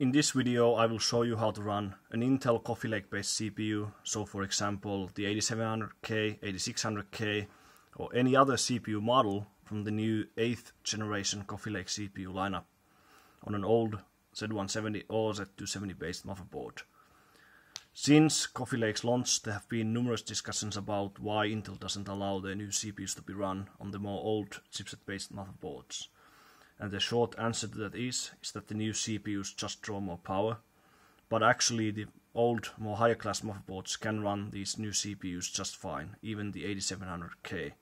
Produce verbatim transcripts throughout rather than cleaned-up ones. In this video I will show you how to run an Intel Coffee Lake based C P U, so for example the eighty-seven hundred K, eighty-six hundred K or any other C P U model from the new eighth generation Coffee Lake C P U lineup on an old Z one seventy or Z two seventy based motherboard. Since Coffee Lake's launch there have been numerous discussions about why Intel doesn't allow their new C P Us to be run on the more old chipset based motherboards. And the short answer to that is, is that the new C P Us just draw more power, but actually the old, more higher class motherboards can run these new C P Us just fine, even the eighty-seven hundred K.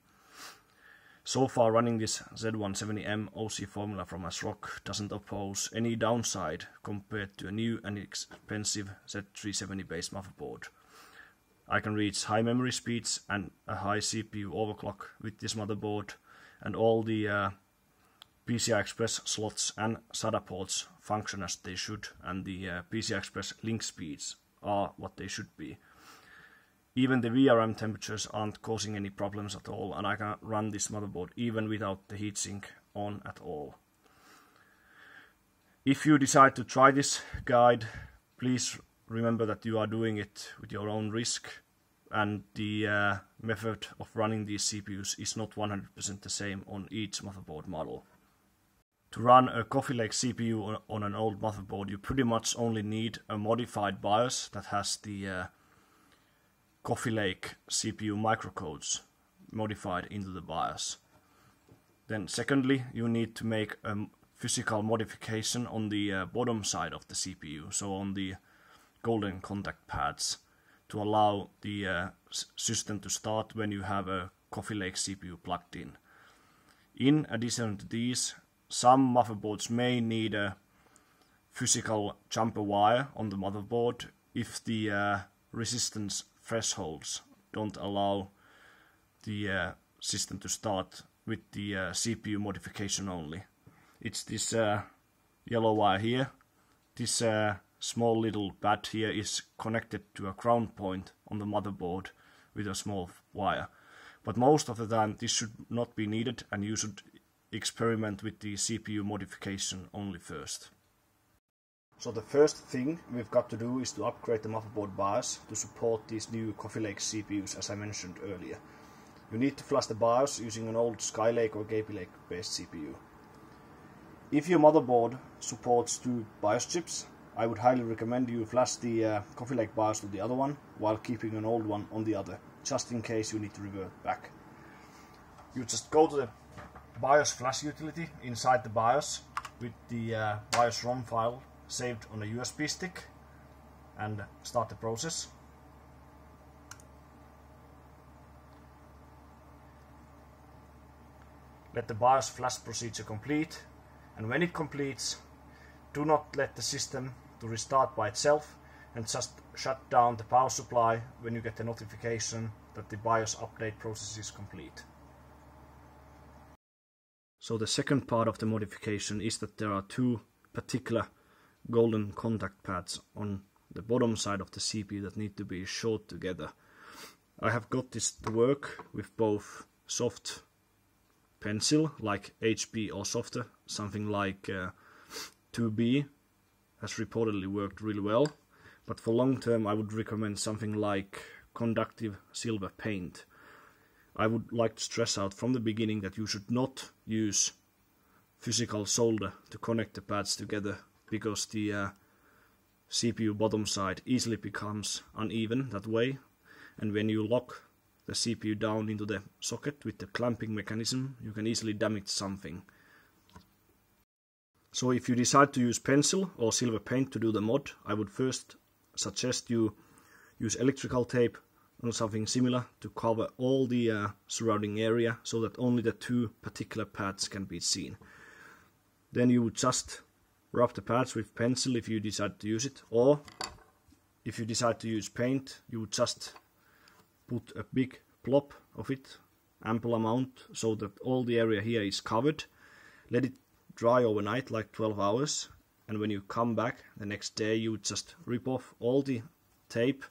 So far running this Z one seventy M O C Formula from Asrock doesn't oppose any downside compared to a new and expensive Z three seventy based motherboard. I can reach high memory speeds and a high C P U overclock with this motherboard, and all the uh, P C I Express slots and SATA ports function as they should, and the uh, P C I Express link speeds are what they should be. Even the V R M temperatures aren't causing any problems at all, and I can run this motherboard even without the heatsink on at all. If you decide to try this guide, please remember that you are doing it with your own risk, and the uh, method of running these C P Us is not one hundred percent the same on each motherboard model. To run a Coffee Lake C P U on an old motherboard, you pretty much only need a modified BIOS that has the uh, Coffee Lake C P U microcodes modified into the BIOS. Then secondly, you need to make a physical modification on the uh, bottom side of the C P U, so on the golden contact pads, to allow the uh, system to start when you have a Coffee Lake C P U plugged in. In addition to these, some motherboards may need a physical jumper wire on the motherboard if the uh, resistance thresholds don't allow the uh, system to start with the uh, C P U modification only. It's this uh, yellow wire here. This uh, small little pad here is connected to a ground point on the motherboard with a small wire. But most of the time this should not be needed, and you should experiment with the C P U modification only first. So the first thing we've got to do is to upgrade the motherboard BIOS to support these new Coffee Lake C P Us, as I mentioned earlier. You need to flush the BIOS using an old Skylake or Kaby Lake based C P U. If your motherboard supports two BIOS chips, I would highly recommend you flush the uh, Coffee Lake BIOS to the other one while keeping an old one on the other, just in case you need to revert back. You just go to the BIOS flash utility inside the BIOS with the uh, BIOS ROM file saved on a U S B stick and start the process. Let the BIOS flash procedure complete, and when it completes, do not let the system to restart by itself, and just shut down the power supply when you get the notification that the BIOS update process is complete. So the second part of the modification is that there are two particular golden contact pads on the bottom side of the C P U that need to be short together. I have got this to work with both soft pencil, like H B or softer, something like uh, two B has reportedly worked really well, but for long term I would recommend something like conductive silver paint. I would like to stress out from the beginning that you should not use physical solder to connect the pads together, because the uh, C P U bottom side easily becomes uneven that way, and when you lock the C P U down into the socket with the clamping mechanism, you can easily damage something. So if you decide to use pencil or silver paint to do the mod, I would first suggest you use electrical tape or something similar to cover all the uh, surrounding area so that only the two particular pads can be seen. Then you would just rub the pads with pencil if you decide to use it, or if you decide to use paint, you would just put a big blob of it, ample amount, so that all the area here is covered. Let it dry overnight, like twelve hours, and when you come back the next day you would just rip off all the tape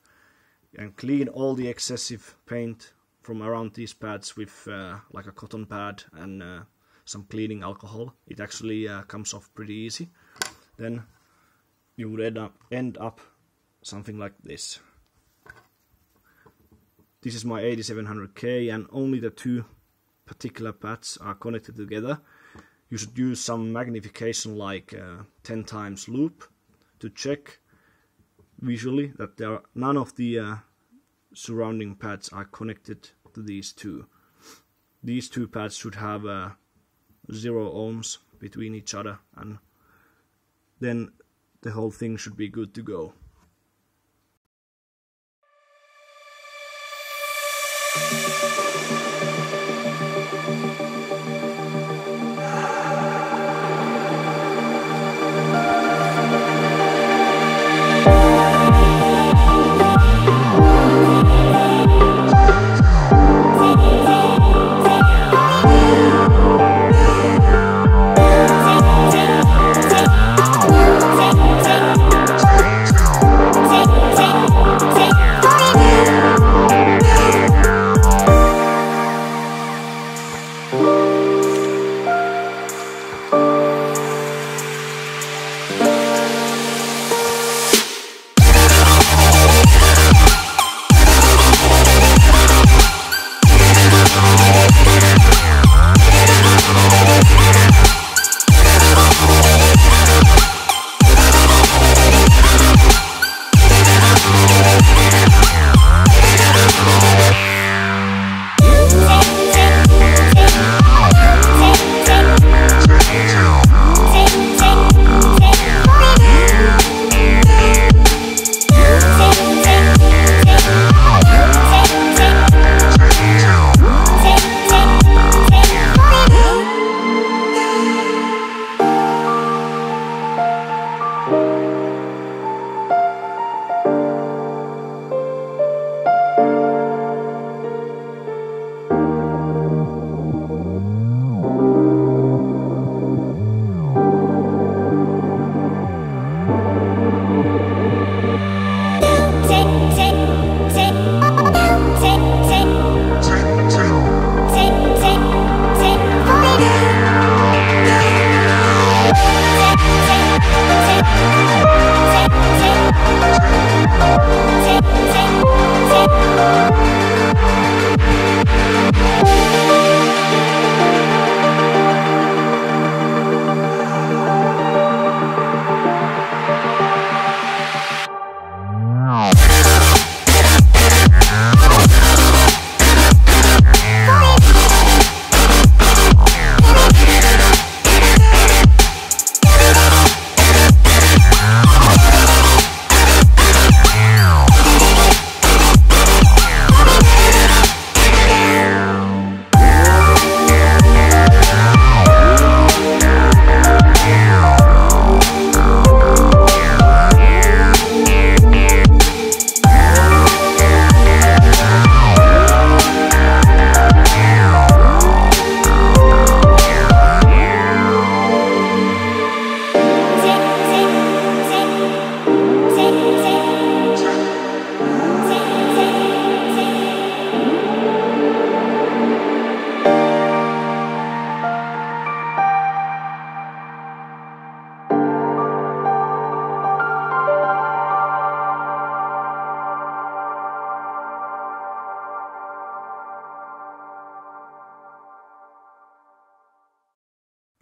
and clean all the excessive paint from around these pads with uh, like a cotton pad and uh, some cleaning alcohol. It actually uh, comes off pretty easy. Then you would end up, end up something like this. This is my eighty-seven hundred K, and only the two particular pads are connected together. You should use some magnification like uh, ten times loop to check visually that there are none of the uh, surrounding pads are connected to these two. These two pads should have uh, zero ohms between each other, and then the whole thing should be good to go.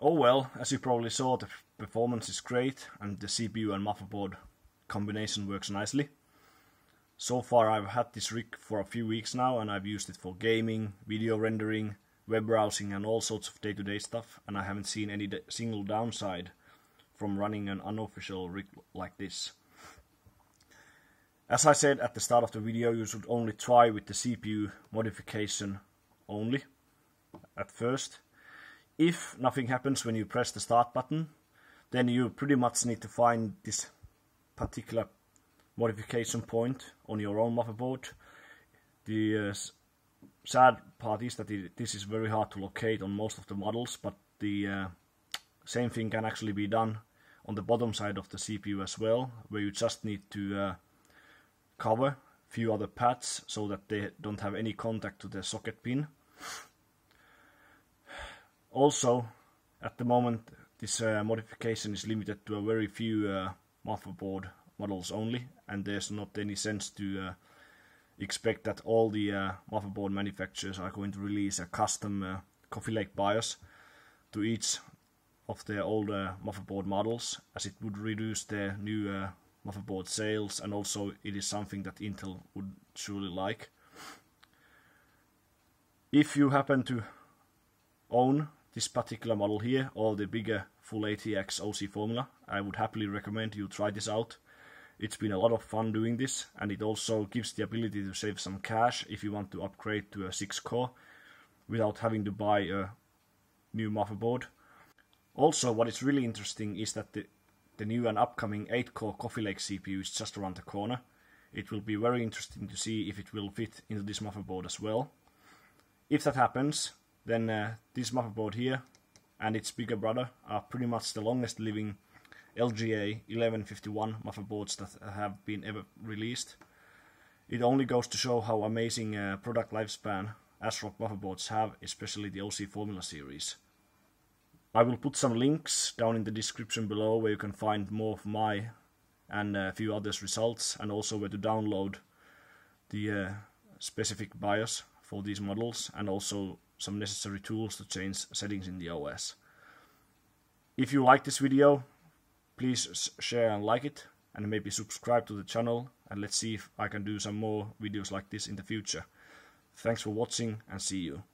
Oh well, as you probably saw, the performance is great and the C P U and motherboard combination works nicely. So far I've had this rig for a few weeks now, and I've used it for gaming, video rendering, web browsing and all sorts of day-to-day stuff, and I haven't seen any single downside from running an unofficial rig like this. As I said at the start of the video, you should only try with the C P U modification only at first. If nothing happens when you press the start button, then you pretty much need to find this particular modification point on your own motherboard. The uh, sad part is that it, this is very hard to locate on most of the models, but the uh, same thing can actually be done on the bottom side of the C P U as well, where you just need to uh, cover a few other pads so that they don't have any contact to the socket pin. Also, at the moment, this uh, modification is limited to a very few uh, motherboard models only, and there's not any sense to uh, expect that all the uh, motherboard manufacturers are going to release a custom uh, Coffee Lake BIOS to each of their older motherboard models, as it would reduce their new uh, motherboard sales, and also it is something that Intel would surely like. If you happen to own this particular model here or the bigger full A T X O C Formula, I would happily recommend you try this out. It's been a lot of fun doing this, and it also gives the ability to save some cash if you want to upgrade to a six core without having to buy a new motherboard. Also, what is really interesting is that the, the new and upcoming eight core Coffee Lake C P U is just around the corner. It will be very interesting to see if it will fit into this motherboard as well. If that happens, then uh, this motherboard here and its bigger brother are pretty much the longest living L G A eleven fifty-one motherboards that have been ever released. It only goes to show how amazing uh, product lifespan Asrock motherboards have, especially the O C Formula series. I will put some links down in the description below where you can find more of my and a few others results, and also where to download the uh, specific BIOS for these models, and also some necessary tools to change settings in the O S. If you like this video, please share and like it, and maybe subscribe to the channel, and let's see if I can do some more videos like this in the future. Thanks for watching, and see you.